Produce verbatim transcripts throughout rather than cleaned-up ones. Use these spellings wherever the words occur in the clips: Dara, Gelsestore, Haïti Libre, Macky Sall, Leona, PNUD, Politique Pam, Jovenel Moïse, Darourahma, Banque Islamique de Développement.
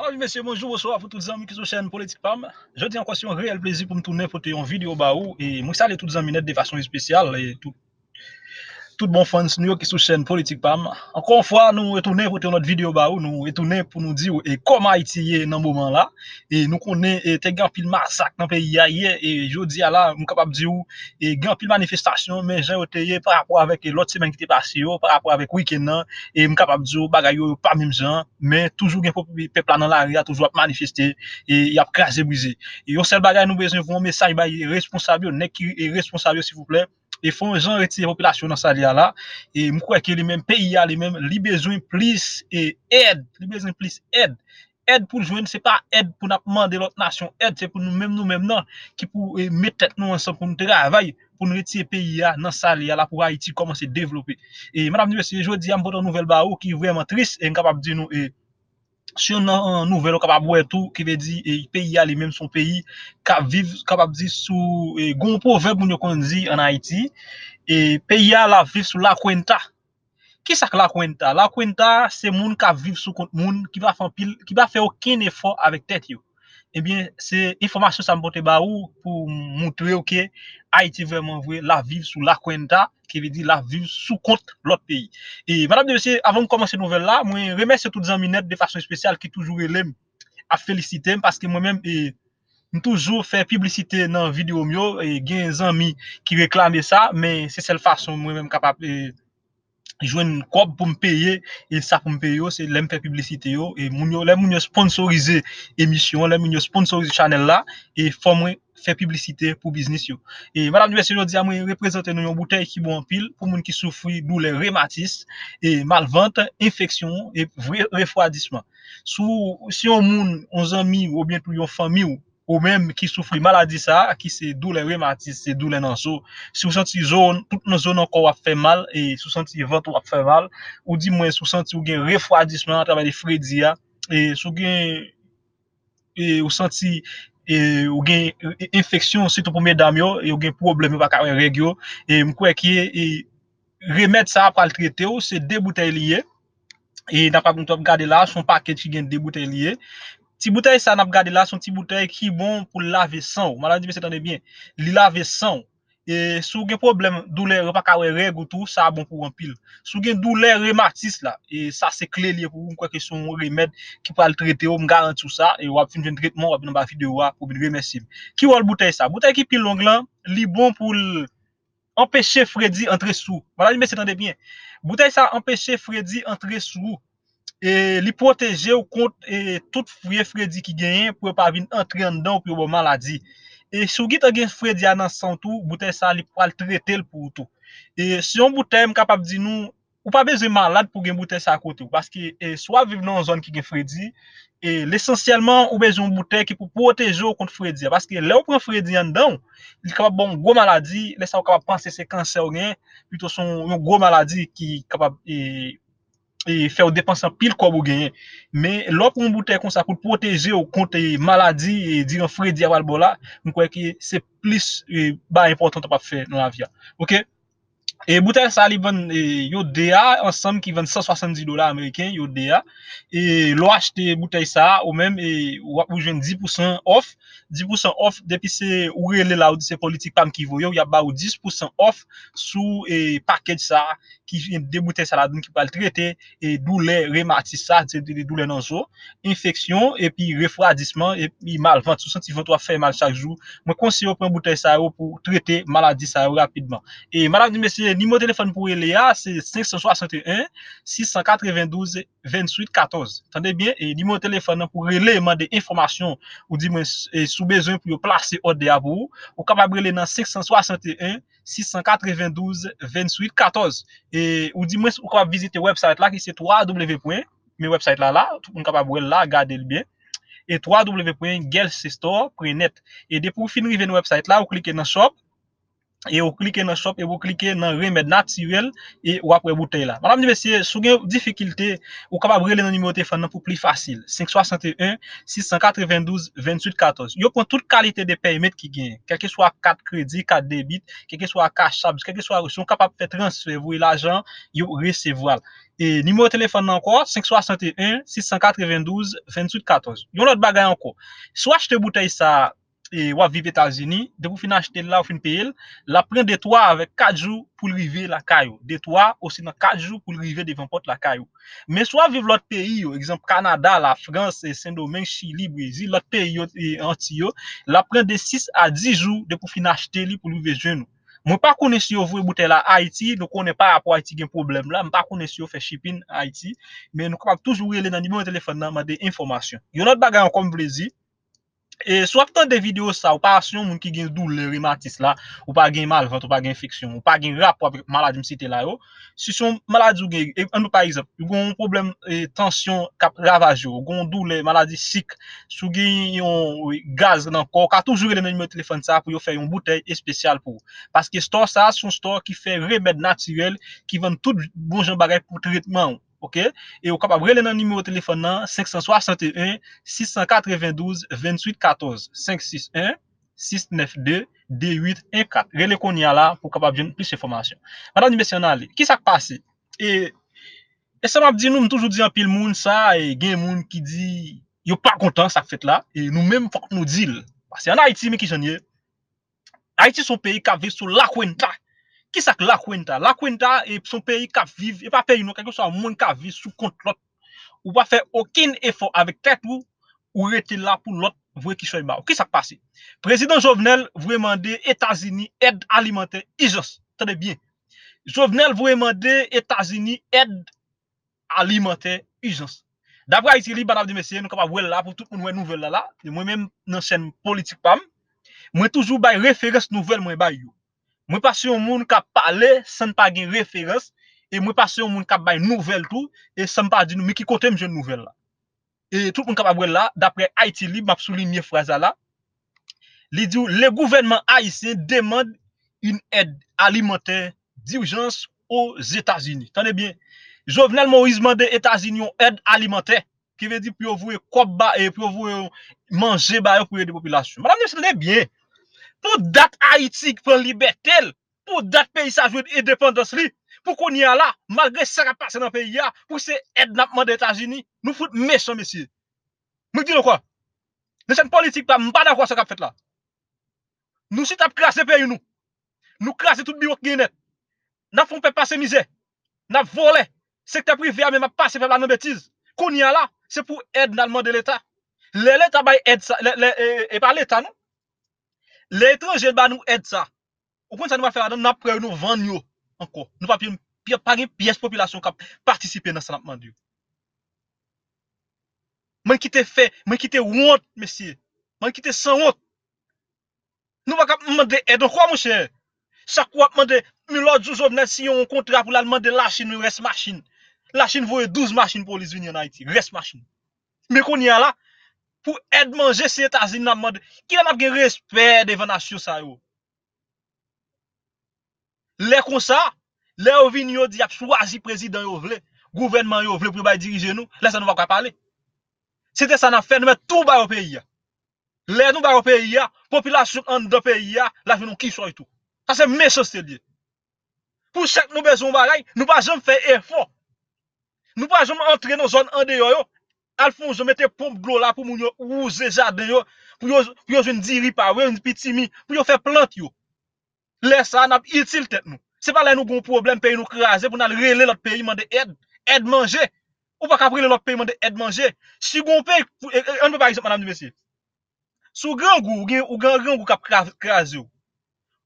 Alors, messieurs, bonjour, bonsoir pour tous les amis qui sont sur la chaîne Politique Pam. Je tiens encore sur un réel plaisir pour me tourner pour une vidéo baou et moi salue tous les amis de façon spéciale et tout tout bon fans nous qui sont sur la chaîne Politique Pam. Encore une fois, nous retournons pour notre vidéo baou, nous retournons pour nous dire et comment Haïti est dans ce moment là et nous connaissons tes grand pile massacre dans le pays hier et jeudi à là, nous capable dire et grand pile manifestation mais j'ai été par rapport avec l'autre semaine qui était passé par rapport avec week-end et nous capable dire bagaille pas même gens mais toujours gain peuple dans la rue toujours manifester et il y a craser briser. Et on seul bagaille nous besoin pour un message responsable, nèg qui est responsable s'il vous plaît. Et font gens retirer population dans sa lia là et moi crois que les mêmes pays a les mêmes li besoin plus et aide li besoin plus aide aide pour joindre c'est pas aide pour n'a demander l'autre nation aide c'est pour nous mêmes nous mêmes non qui pour mettre tête nous ensemble pour nous travailler pour nous retirer pays a dans sa lia là pour Haïti commencer développer et madame monsieur jodi am bonne nouvelle baou qui vraiment triste et capable dire nous et sur une nouvelle capable tout qui veut dire et pays a les mêmes son pays capable vivre capable dire sous gon proverbe nous qu'on dit en Haïti et pays a la vivre sous la cuenta qui ça que la cuenta la cuenta c'est moun qui vivre sous compte moun qui va faire pile qui va faire aucun effort avec tête yo et bien c'est information ça me porte baou pour montrer OK Haïti vraiment vrai la vivre sous la cuenta qui veut dire la vie sous compte l'autre pays. Et madame de monsieur, avant de commencer la nouvelle là, moi remercie toutes les amis de façon spéciale qui toujours aiment à féliciter parce que moi-même et toujours faire publicité dans vidéo mieux et gain des amis qui réclament ça mais c'est cette façon moi-même capable jouer une cob pour me payer et ça pour me payer c'est l'aime faire publicité yo et moun yo les moun yo sponsoriser émission les moun yo sponsoriser channel là et faut moi faire publicité pour business yo et madame monsieur jodi a moi représenter nous une bouteille qui bon en pile pour moun qui souffre douleur rhumatisme et malvente infection et refroidissement sous si on moun on ami ou bien tout une famille ou même qui souffre maladie ça qui c'est douleur rhumatisme c'est douleur dans so si vous sentez zone toute nos zone encore a fait mal et si vous sentez ventre a fait mal ou dit moins si vous sentez ou gain refroidissement à travers les frédia et si vous gain et vous sentez et ou gain infection surtout pour mesdames yo et ou gain problème pas carré règle et me croire que remettre ça après le traiter c'est deux bouteilles liées et n'a pas regarder là son paquet qui gain deux bouteilles liées. Ti bouteille ça n'a pas gardé là son petit bouteille qui bon pour laver sang. Maladie c'est attendez bien. Li laver sang et sou gen problème douleur pas ka règle tout ça bon pour en pile. Sou gen douleur rhumatisme là et ça c'est clé lié pour quoi que son remède qui pour le traiter on garantit tout ça et on va finir un traitement on va dans ba vidéo pour vous remercier. Qui wol bouteille ça? Bouteille qui pile long là, li bon pour empêcher Freddy entrer sous. Maladie c'est attendez bien. Bouteille ça empêcher Freddy entrer sous. Et li protéger au compte et toute fouille Freddy qui gagne pour pas venir entrer dedans pour bon maladie et si vous avez Freddy dans son tout bouteille ça li pour le traiter pour tout et si on bouteille capable dire nous ou pas besoin malade pour gagne bouteille ça à côté parce que soit vivre dans une zone qui gagne Freddy et l'essentiellement ou besoin bouteille qui pour protéger contre Freddy parce que là on prend Freddy dedans il capable bon gros maladie là ça capable penser c'est cancer ou rien plutôt son une gros maladie qui capable et et faire dépenser pile quoi vous gagnez mais l'autre on bouteille comme ça pour protéger au compte maladie et dire Freddy Walbola on croit que c'est plus bas important pas faire dans la vie OK et bouteille ça li vend yoda ensemble qui vend cent soixante-dix dollars américains yoda et l'on acheter bouteille ça ou même et ou joindre dix pour cent off dix pour cent off depuis c'est ou relé là ou c'est politique pam qui voyo y a ba ou dix pour cent off sous et package ça qui vient de bouteille ça là qui va le traiter et douleur rhumatisme ça c'est des douleurs dans os infection et puis refroidissement et puis mal vent tout senti vingt-trois fait mal chaque jour moi conseille prendre bouteille ça pour traiter maladie ça rapidement et madame monsieur numéro de téléphone pour Eléa c'est cinq six un six neuf deux deux huit un quatre. Entendez bien et numéro de téléphone pour Eléa demander information ou dit moi sous besoin pour placer ordre pour vous ou capable Eléa dans cinq six un six neuf deux deux huit un quatre et ou dit moi ou capable visiter website là qui c'est trois w. mais website là là tout le monde capable là regarder bien et trois w point gelsestore point net et dès pour finir le website là vous cliquez dans shop et vous cliquez dans shop et vous cliquez dans remède naturel et vous après bouteille là. Madame monsieur, si vous avez difficulté, vous capable reler dans numéro téléphone pour plus facile. cinq six un, six neuf deux, deux huit un quatre. Vous prend toute qualité de paiement qui gagne, quel que soit carte crédit, carte débit, quel que soit cash app, quel que soit vous capable de faire transfert vous l'argent, vous recevoir. Et numéro téléphone encore cinq six un, six neuf deux, deux huit un quatre. Vous l'autre bagaille encore. Soit acheter bouteille ça et ou vivre États-Unis, de vous finir acheter là, ou finir payer, la prendre de trois avec quatre jours pour arriver la caillou. De trois aussi dans quatre jours pour arriver devant porte la caillou. Mais soit vivre l'autre pays, exemple Canada, la France, Saint-Domingue, Chili, Brésil, l'autre pays antio, la prendre de six à dix jours de pour finir acheter li pour arriver jeune. Moi pas connais si vous voulez bouteille là Haïti, donc on n'est pas rapport Haïti gain problème là, moi pas connais si vous fait shipping Haïti, mais nous capable toujours aller dans numéro de téléphone là demander information. Yon autre bagage comme plaisir. Et soit tant des vidéos ça ou pas sur moun ki gen douleur rhumatisme là ou pas gen mal ventre ou pas gen infection ou pas gen rapport avec maladie cité là yo si son maladie ou gen on par exemple un problème tension cap ravage ou gon douleur maladie sick sou gen yon gaz dans corps ka toujours le numéro téléphone ça pour yo faire une bouteille spéciale pour parce que store ça son store qui fait remède naturel qui vend tout bon genre bagage pour traitement. OK, et vous capable reler dans numéro téléphone cinq six un, six neuf deux, deux huit un quatre, cinq six un, six neuf deux, deux huit un quatre. Reler konya là pour capable joindre plus d'informations. Madame monsieur Nali, qui ça passé? Et et ça m'a dit nous toujours dit en pile monde ça et gen moun qui dit yo pas content ça fait là et nous même faut que nous dise parce qu'en Haïti mais qui janye. Haïti son pays qui vit sous la cuenta. Qui ça que la Quinta? La Quinta est son pays qui vit, et pas pays, non, quelque chose, un monde qui vit sous contrôle. Ou pas faire aucun effort avec tête ou, ou rester là pour l'autre, vous qui soit mal. Qui ça passe? Président Jovenel, vous demandez États-Unis aide alimentaire, urgence. Tenez bien. Jovenel, vous demandez États-Unis aide alimentaire, urgence. D'après Haïti Libre, madame de messieurs, nous sommes là pour tout le monde, nouvelle là, là. Moi-même, dans la chaîne Politique Pam, moi toujours, bah, référence nouvelle, moi, bah, yo. Moi pas sur un monde qui parle sans pas gain référence et moi pas sur un monde qui bail nouvelle tout et sans pas dire mais qui côté me jeune nouvelle là. Et tout le monde capable là d'après Haïti Libre m'a souligné phrase là. Li dit le gouvernement haïtien demande une aide alimentaire d'urgence aux États-Unis. Tenez bien. Jovenel Moïse demande aux États-Unis une aide alimentaire qui veut dire pour vous combattre et pour vous manger ba pour aider population. Madame, tenez bien. Pour date Haïti pour liberté, pour date pays ça joue indépendance li, pour qu'on y a là malgré ça qui passe dans le pays là, pour ces aides n'appement des États-Unis, nous fout méchant monsieur. Nous disons quoi? Nous sommes politique pas pas d'accord ça qu'a fait là. Nous si t'as classer pays nous. Nous classer tout bureau qui net. N'a font pas passer misère. N'a volé secteur privé même a passer faire la bêtise. Qu'on y a là, c'est pour aide n'appement de l'État. L'État bail aide et pas l'État non. L'étranger ba nous aide ça. Au point ça nous va faire nous après nous vendre yo encore. Nous pas pas une pièce population qui participer dans ça demande. Moi qui t'ai fait, moi qui t'ai honte monsieur. Moi qui t'ai sans honte. Nous va demander aide quoi mon cher. Chaque fois demander l'autre jour si on contrat pour la demander la Chine reste machine. La Chine voit douze machines pour les unions en Haïti, reste machine. Mais qu'on y a là pour aider manger ces États-Unis n'a demandé qui n'a pas respect devant nation ça yo les comme ça les ovinio di a choisi président yo vle gouvernement yo vle pour ba diriger nous là ça nous va parler c'était ça n'a fait nous mettre tout ba au pays les nous ba au pays population en dans pays là nous qui soit tout ça c'est méchant c'est lié pour chaque nous besoin bagaille nous pas jamais faire effort nous pas jamais entrer dans zone en dehors. Alphonse, je mettais pompe d'eau là pour moun yo ouze jardin yo, pour yo pour yo diri pa we, une petite mi, pour yo faire plante yo. Laisse ça n'a utile tête nous. C'est pas là nous gon problème pays nous craser pour nous reler l'autre pays demander aide, aide manger. Ou pas capable l'autre pays demander aide manger. Si gon pays on peut par exemple madame monsieur. Sous grand goût ou grand grand goût cap craser.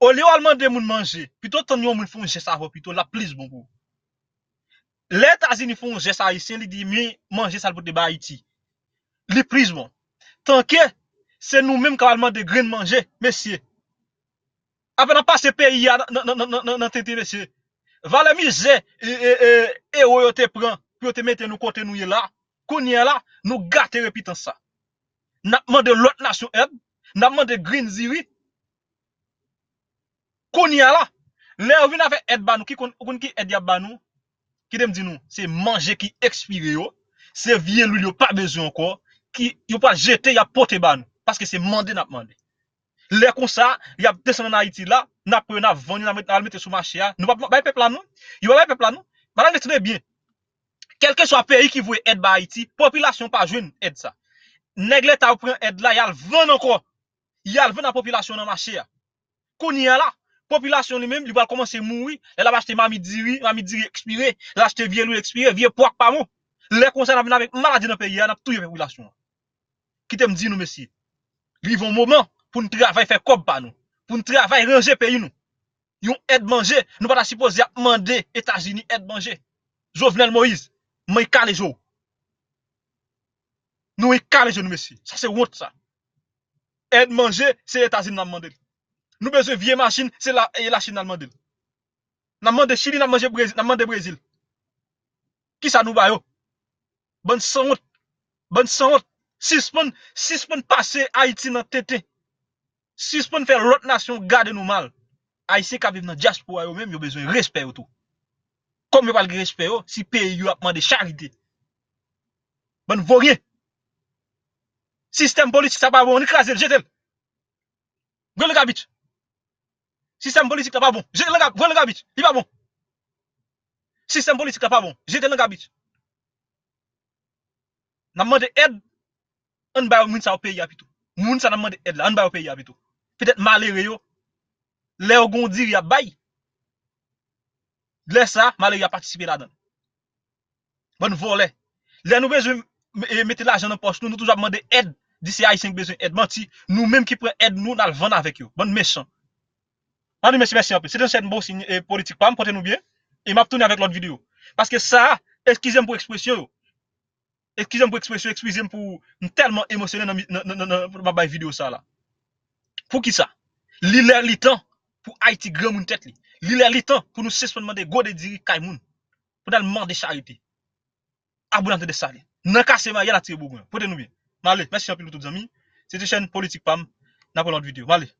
Au lieu demander moun manger, plutôt tant yon moun font ça plutôt la plus bon goût. Les États-Unis font un geste haïtien, ils disent, mais manger ça pour débat Haïti. Les prises, bon. Tant que c'est nous-mêmes qui allons demander de grains de manger, messieurs. Après, on passe pays dans tête, messieurs. Valais misère, et on te prend, puis on te mette nous côté nous là. Qu'on y a là, nous gâter répétant ça. N'a demandé l'autre nation aide, n'a demandé green ziri. Konya là, l'air vient avec aide banou, qui kon ki aide banou, qui dem di nous, c'est manger qui expire yo, c'est vieux lui yo pas besoin encore, qui yo pas jeter, y a porter banou, parce que c'est mandé n'a mandé. L'air comme ça, y a descendre en Haïti là, n'a prenez n'a vendu, n'a mettre sur marché là, nous pas peuple là nous, yo pas peuple là nous, madame écoutez bien. Quel que soit pays qui veut aide ba Haïti, population pas joine aide ça. Nègle ta prend aide là, y a le vendre encore. Y a le vendre la population dans marché là. Kounia là, population lui-même, il va commencer à mourir, elle va acheter mami diri, mami diri expiré, elle va acheter vieux lui expiré, vieux poids pas mou. Les conseils viennent avec maladie dans le pays, on a tout la population. Qui te me dit nous messieurs? Vivons un moment pour nous travailler faire comme pas nous, pour nous travailler ranger pays nous. Yon aide manger, nous pas supposé demander États-Unis aide manger. Jovenel Moïse, moi il calé jour. Nous il calé jour nous messieurs. Ça c'est honte ça. Aide manger, c'est États-Unis n'a demandé. Nous besoin de vieilles machines, c'est la, la Chine qui a demandé. Nous avons demandé Chili, nous avons demandé Brésil. Qui ça nous va? Bonne santé. Bonne santé. Six points passer Haïti dans tété. Six points faire l'autre nation garder nous mal. Haïti qui vit dans la diaspora, ils ont besoin de respect. Comme ils parlent de respect, si pays a demandé charité. Bonne voyez. Système politique, ça va bon, on écrase le jetel. Vous le gabit. Système politique n'est pas bon. Jetez le gabit. Il n'est pas bon. Système politique n'est pas bon. Jetez le gabit. Nous avons demandé aide. On va au monde au pays. Nous avons demandé aide. On va au pays. Peut-être malheureux. Les Ogondis, il y a bail. Les ça, malheureux, il a participé là-dedans. Bon volet. Les nous besoin mettre l'argent dans poche. Nous nous toujours demander aide. D'ici Haïtien besoin aide. Menti. Nous-mêmes qui prenons aide, nous allons vendre avec eux. Bon méchant. Allez, merci, merci un peu. C'est un certain beau signe politique. Pam, portez-nous bien. Et m'a tourné avec l'autre vidéo. Parce que ça, excusez-moi pour l'expression. Excusez-moi pour l'expression. Excusez-moi pour tellement émotionnel dans ma vidéo ça là. Pour qui ça? L'île est le temps pour Haïti grand moun tête. L'île est le temps pour nous suspendre des go de diri kaimoun. Pour nous demander charité. Abonnez de ça. Nan kase ma yala tire bougon. Portez-nous bien. Allez, merci un peu tous les amis. C'est une chaîne politique Pam. N'a pas l'autre vidéo. Allez.